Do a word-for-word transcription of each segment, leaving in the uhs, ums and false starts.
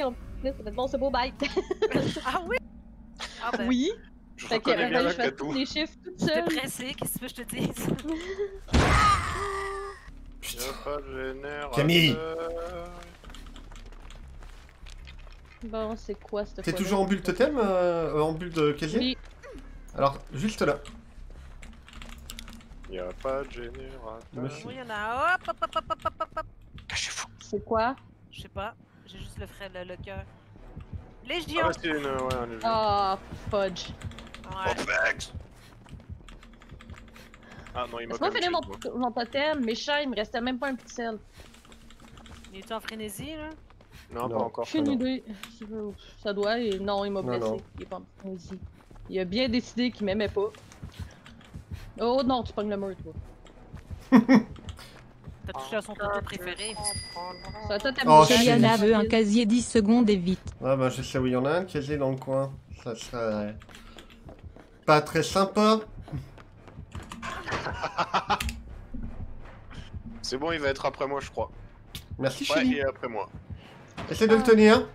En plus, ça fait de bon, c'est beau bête. Ah oui? Ah ben. Oui. Je fait que, euh, là, je fais tous les chiffres toute seule. J'étais pressée, qu'est-ce que je te dis? Camille! Bon, c'est quoi cette fois? T'es toujours en bulle totem? Euh, en bulle de casier? Oui. Alors, juste là. Y'a pas de générateur. Oui, y'en a. Hop, hop, hop, hop, hop, hop, hop. Cachez-vous. C'est quoi? Je sais pas. J'ai juste le frais, le, le cœur. Légion! Ah, c'est une. Ouais, on est. Ah, fudge. Ouais. Perfect! Ah non, il m'a pas fini mon, mon totem, mes chats, il me restait même pas un petit sel. Il est en frénésie, là? Non, non, pas encore. Je suis une idée. Ça doit, et non, il m'a blessé. Non. Il est pas en frénésie. Il a bien décidé qu'il m'aimait pas. Oh non, tu pognes le mur, toi. T'as touché à son totem préféré. C'est un totem de chez Yanave, un casier dix secondes et vite. Ouais, bah je sais où il y en a un, casier dans le coin. Ça serait pas très sympa. C'est bon, il va être après moi, je crois. Merci, ouais, Chélie. Il est après moi. Essaye de le tenir.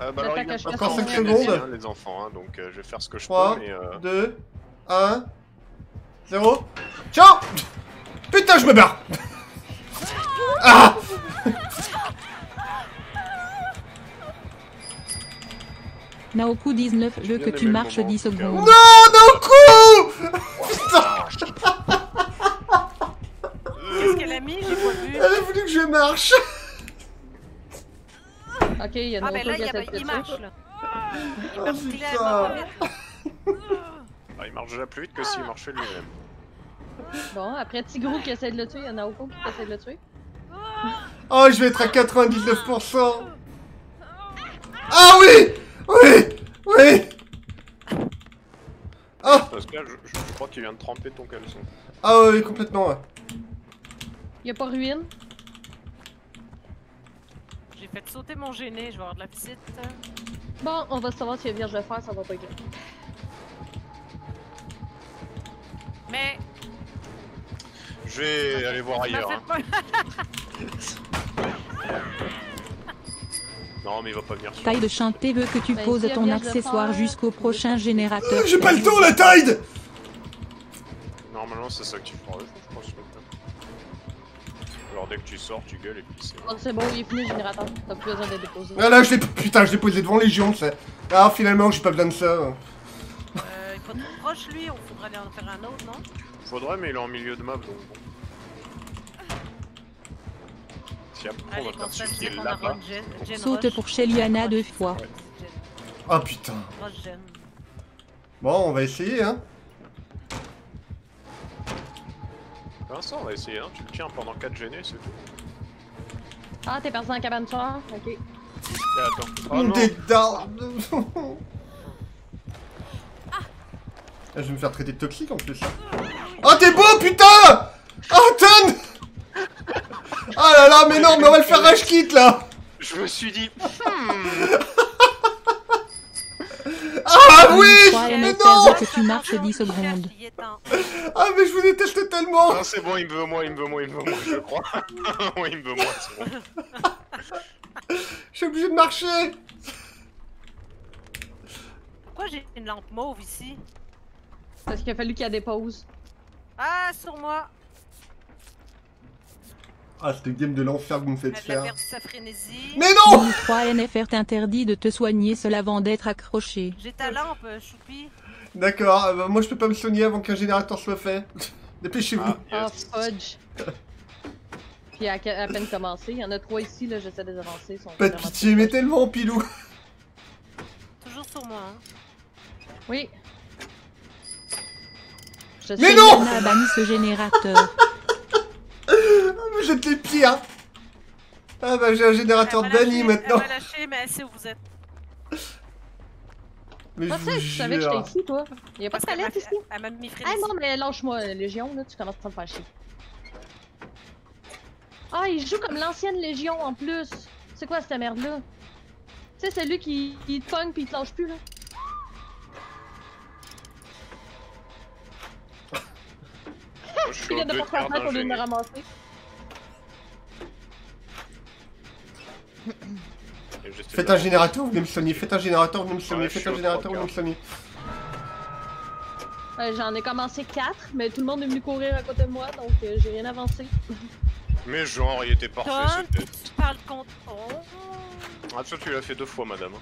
Euh, bah alors, il a encore cinq secondes. Les enfants, hein, donc euh, je vais faire ce que je peux. Mais, euh... trois, deux, un, zéro. Ciao! Putain, je me barre! Ah! Naoku dix-neuf, je veux que tu marches dix secondes. Non, Naoku! Putain! Qu'est-ce qu'elle a mis? J'ai pas vu. Elle a voulu que je marche. Ok, il y a. Ah ben là, il y a il marche là. Il marche plus. Ah, il marche déjà plus vite que s'il marchait lui-même. Bon, après Tigrou qui essaie de le tuer, il y a Naoku qui essaie de le tuer. Oh, je vais être à quatre-vingt-dix-neuf pour cent. Ah oui, oui, oui. Ah. Parce que là, je, je crois qu'il vient de tremper ton caleçon. Ah oui, complètement, ouais. Y'a pas ruine. J'ai fait sauter mon gêné, je vais avoir de la petite. Bon, on va savoir si elle vient de le faire, ça va pas gueuler. Mais... Je vais aller voir ailleurs. Hein. Non, mais il va pas venir. Tide de chanter veut que tu bah, poses ton accessoire jusqu'au prochain générateur. Euh, J'ai pas le temps, la Tide. Normalement, c'est ça que tu feras. Je pense que... Alors, dès que tu sors, tu gueules et puis c'est. Oh, c'est bon, il est fini le générateur. T'as plus besoin de le déposer. Ah là, je l'ai. Putain, je l'ai posé devant Légion, tu sais. Ah, finalement, j'ai pas besoin de ça. Euh, il faut être proche, lui. On faudra aller en faire un autre, non? Faudrait, mais il est en milieu de map donc bon. Tiens, on va faire celui qui est là-bas. Saute pour chez Liana deux fois. Ah putain. Bon, on va essayer, hein. Vincent, on va essayer, hein. Tu le tiens pendant quatre gênés, c'est tout. Ah, t'es parti dans la cabane soir. Ok. Attends. T'es down. Je vais me faire traiter de toxique en plus. Oh, t'es beau, putain! Oh, tonne! Ah là là, mais non, mais on va le faire rage kit là! Je me suis dit. Ah oui! Mais non! Que tu marches dix secondes. Ah, mais je vous déteste tellement! Non, c'est bon, il me veut moi, il me veut moi, il me veut moi, je crois. Oui, il me veut moi, c'est bon. Je suis obligé de marcher! Pourquoi j'ai une lampe mauve ici? Parce qu'il a fallu qu'il y a des pauses. Ah, sur moi! Ah, cette game de l'enfer que vous me faites faire. Mais non! trois N F R t'interdit de te soigner seul avant d'être accroché. J'ai ta lampe, choupi. D'accord, euh, moi je peux pas me soigner avant qu'un générateur soit fait. Dépêchez-vous. Ah, yes. Oh, fudge. Puis à, à peine commencé, il y en a trois ici, là, j'essaie de les avancer. Pas de pitié, mettez le vent, pilou. Toujours sur moi, hein. Oui. Je mais non! A banni ce générateur. Vous êtes les pires. Ah bah j'ai un générateur banni maintenant. Elle m'a lâché, mais elle sait où vous êtes. Mais ah, je vous jure. Tu savais que j'étais ici, toi. Il y a pas de palette ici. Elle m'a mis frénésie. Ah non, mais lâche-moi, Légion, là, tu commences à me faire chier. Ah, il joue comme l'ancienne Légion en plus. C'est quoi cette merde-là? Tu sais, c'est lui qui te pogne puis il te lâche plus, là. Il y a de portes à qu'on vient de ramasser. Faites un générateur, venez me soigner, faites un générateur, venez me soigner, faites un générateur, venez me soigner. Euh, J'en ai commencé quatre, mais tout le monde est venu courir à côté de moi, donc euh, j'ai rien avancé. Mais genre, il était parfait, ah, c'était... Tu parles contre... Ah, ça, tu l'as fait deux fois, madame.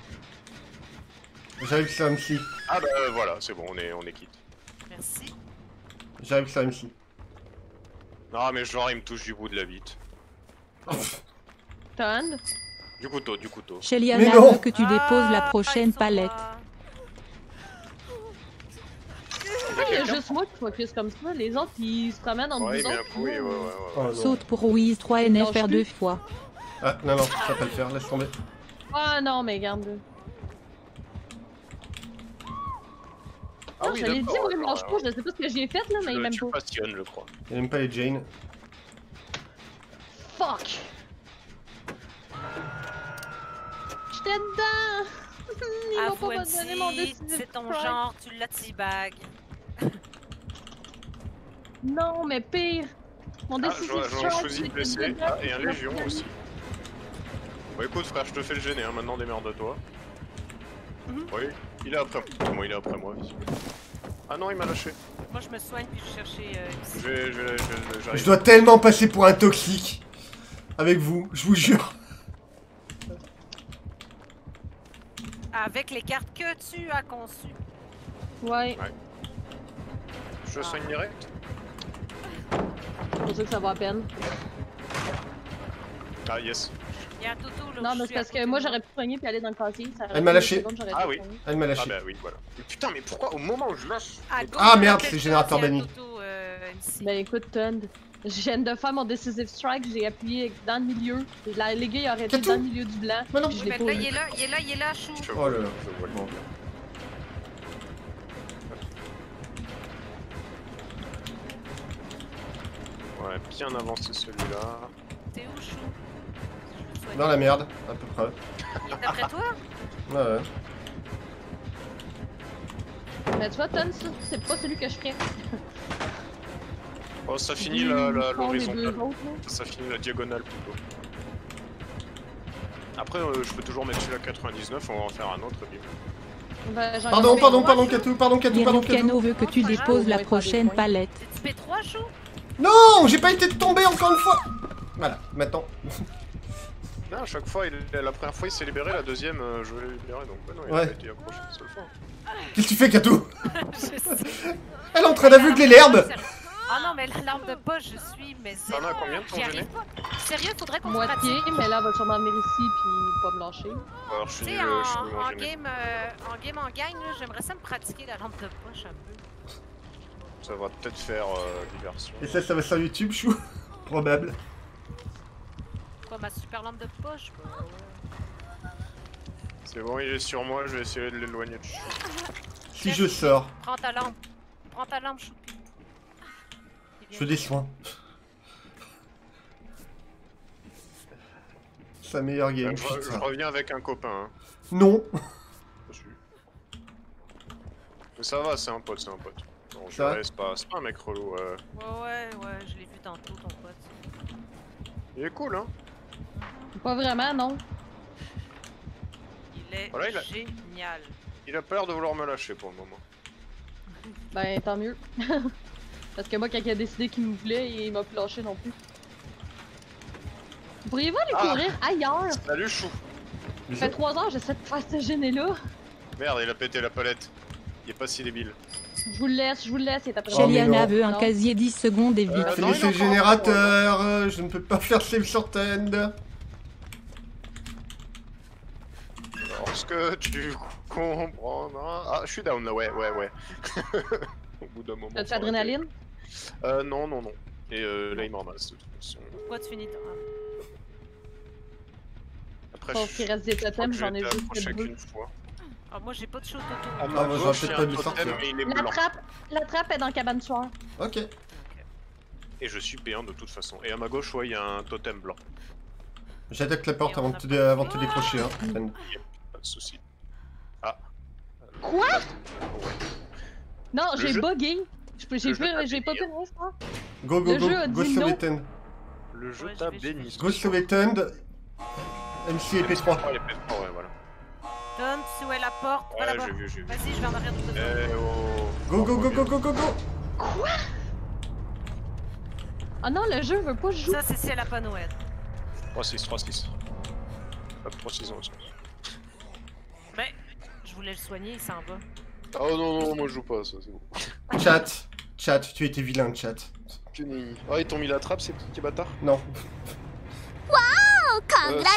J'arrive ça, M C. Ah bah euh, voilà, c'est bon, on est, on est quitte. Merci. J'arrive ça, M C. Non, mais genre, il me touche du bout de la bite. Ton Du couteau, du couteau. Sheliana veut que tu ah, déposes la prochaine palette. Il y a juste moi qui focus comme ça, les autres ils se promènent en deux autres. Oui, ouais, ouais, ouais. Saute pour Wiz trois N F R deux fois. Ah non, non, ça va pas le faire, laisse tomber. Ah non, mais garde-le. Ah oui, je l'ai dit, moi il me lâche pas, je sais pas ce que j'ai fait là, mais il m'aime pas. Tu passionnes, je crois. Il aime pas les Jane. Fuck! J'étais dedans! Ils m'ont pas donné mon dessus. C'est ton genre, tu l'as teabag. Non, mais pire! Mon décision ah, j'en choisis de blessé ah, et un légion aussi. Bon, écoute, frère, je te fais le gêner, hein. Maintenant démerde-toi. Mm-hmm. Oui, il est après moi, il est après moi. Ah non, il m'a lâché. Moi, je me soigne puis je cherchais. Euh, ici. Je, vais, je, vais, je, vais, je, vais, je dois tellement passer pour un toxique avec vous, je vous jure. Avec les cartes que tu as conçues. Ouais. ouais. Je ah. soigne direct. Je sais que ça va à peine. Ah yes. Il y a un toutou là. Non, mais c'est parce que moi j'aurais pu soigner puis aller dans le quartier. Elle m'a lâché. Ah oui. Elle m'a lâché. Ah bah oui, voilà. Mais putain, mais pourquoi au moment où je lâche. Ah, ah merde, c'est le générateur banni. Euh, ben écoute, Tund, je viens de faire mon Decisive Strike, j'ai appuyé dans le milieu. La léguée aurait été dans le milieu du blanc. Mais non, je l'ai pas. Il est là, il est là, il est là, chou. Oh là là, je vois le monde. Ouais, bien avancé celui-là. T'es où, chou? Dans la merde, à peu près. Il est après toi? Ouais, ouais. Mais tu vois, Ton, c'est pas celui que je ferais. Oh, ça finit l'horizontale. Ça finit la diagonale plutôt. Après, euh, je peux toujours mettre celui-là quatre-vingt-dix-neuf, on va en faire un autre, bim. Bah, pardon, pardon, pardon, Katou, pardon, Katou, pardon, Katou. Cano veut que tu déposes la prochaine palette. C'est P trois, chou? Non, j'ai pas été tombé encore une fois. Voilà, maintenant. Non, à chaque fois, il... la première fois il s'est libéré, la deuxième euh, je l'ai libéré, donc bah non, il ouais. a été accroché une seule fois. Qu'est-ce que tu fais, Katou? Elle est en train d'aveugler l'herbe. Ah non, mais l'arme de poche, je suis, mais c'est... T'en as combien de ton gêné? Sérieux, faudrait qu'on se pratique. Mais là, va sûrement venir ici, puis pas me lâcher. Alors, je suis nul, je suis nul en game, euh, en game, en gagne, j'aimerais ça me pratiquer la lampe de poche un peu. Ça va peut-être faire euh, diversion. Et ça, ça va sur YouTube, chou? Probable. Quoi, ma super lampe de poche, quoi? C'est bon, il est sur moi, je vais essayer de l'éloigner de chou. Si je sors. Prends ta lampe. Prends ta lampe, chou. Je veux des soins. Sa meilleure game. Je, je reviens avec un copain. Hein. Non. Mais ça va, c'est un pote, c'est un pote. Bon, je reste pas, c'est pas un mec relou. Euh... Ouais, ouais, ouais, je l'ai vu tantôt, ton pote. Il est cool, hein? Pas vraiment, non. Il est voilà, il a... génial. Il a peur de vouloir me lâcher pour le moment. Ben, tant mieux. Parce que moi, quand il a décidé qu'il me voulait, il m'a plus lâché non plus. Vous pourriez-vous aller ah. courir ailleurs? Salut, chou. Ça fait trois heures, j'essaie de faire ce gêner-là. Merde, il a pété la palette. Il est pas si débile. Je vous le laisse, je vous le laisse, il est après. Sheliana veut un non. casier dix secondes et vite. Euh, non, c'est le générateur, euh, je ne peux pas faire save sur Tend. Parce que tu comprendras. Ah, je suis down là, ouais, ouais, ouais. Au bout d'un moment. T'as de l'adrénaline? Euh, non, non, non. Et euh, là, il m'en ramasse de toute façon. Pourquoi tu finis après, je pense qu'il reste des totems, j'en ai juste deux. Ah, moi, j'ai pas de show toto. Ah, moi, moi j'ai peut-être pas du sortir. La trappe, la trappe est dans la cabane soir. Ok. Et je suis payant de toute façon. Et à ma gauche, ouais, il y a un totem blanc. J'attaque la porte avant de te, avant de te décrocher. Hein. Pas de soucis. Ah. Quoi? Ouais. Non, j'ai bugué. J'ai pas fait le reste. Go, go, go, go sur les tend. Le jeu t'a béni. Go sur les tend. M C et P trois. Ouais, voilà. Tom, c'est où est la porte? Ouais, j'ai vu, j'ai vu. Vas-y, je vais en arrière de tout. Go, go, go, go, go, go, go. Quoi? Ah non, le jeu veut pas jouer. Ça, c'est si elle a pas Noël. trois six, trois six. Hop, trois six ans aussi. Mais, je voulais le soigner, il s'en va. Oh non, non, moi je joue pas à ça, c'est bon. Chat, chat, tu étais vilain, chat. Ah, ils t'ont mis la trappe, ces petits bâtards? Non. Waouh, comme la